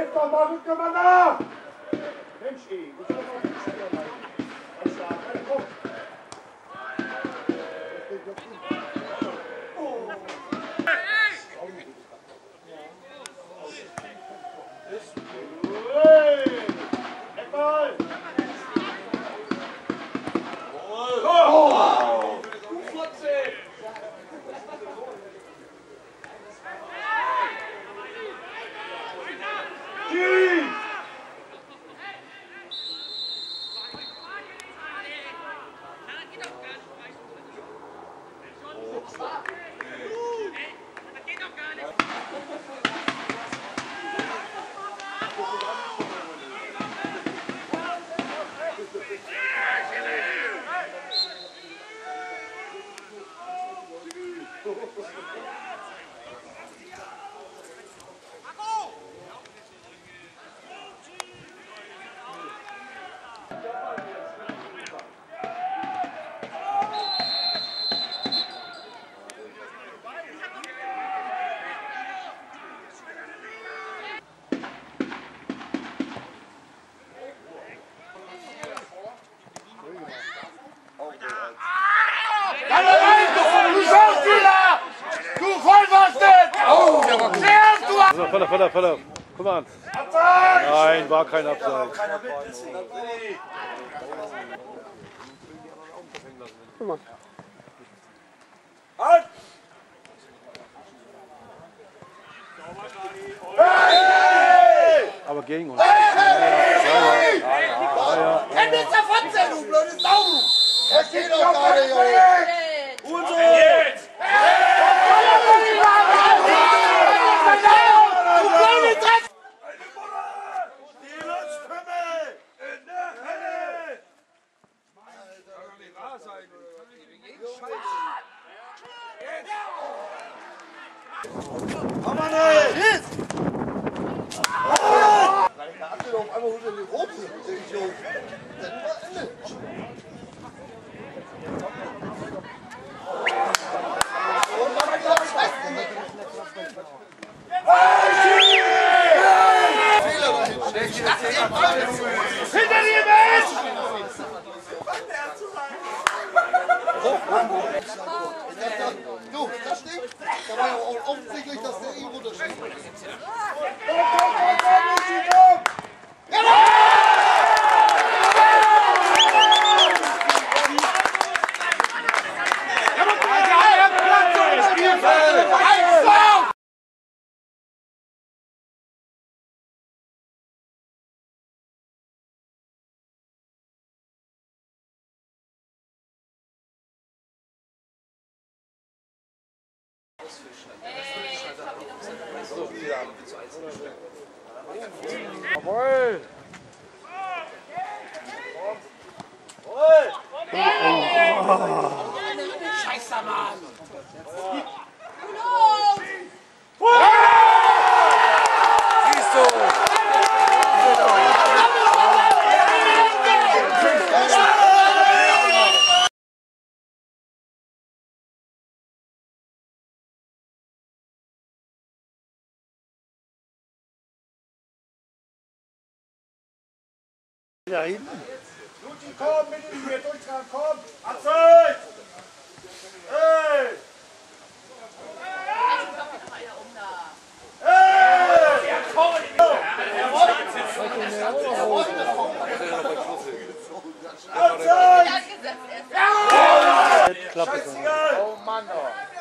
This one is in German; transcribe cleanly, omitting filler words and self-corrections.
Geef dan maar de commandant! Vinci, we zullen nog niet spelen. Hij staat bij de kop. Verlauf. Komm an. Nein, war kein Abseits. Komm an. Halt! Aber gegen uns. Kennt ihr Zerfotze, du blödes Daumen? Das geht doch gar nicht, Junge. Und so. Jetzt! Jawohl! Scheißer Mann! Siehst du! Da hinten. Luti, komm, mit in die Durchgang, komm! Abseits! Hey! Hey! Ja, komm! Er wollte das! Abseits! Ja! Scheißegal! Oh Mann!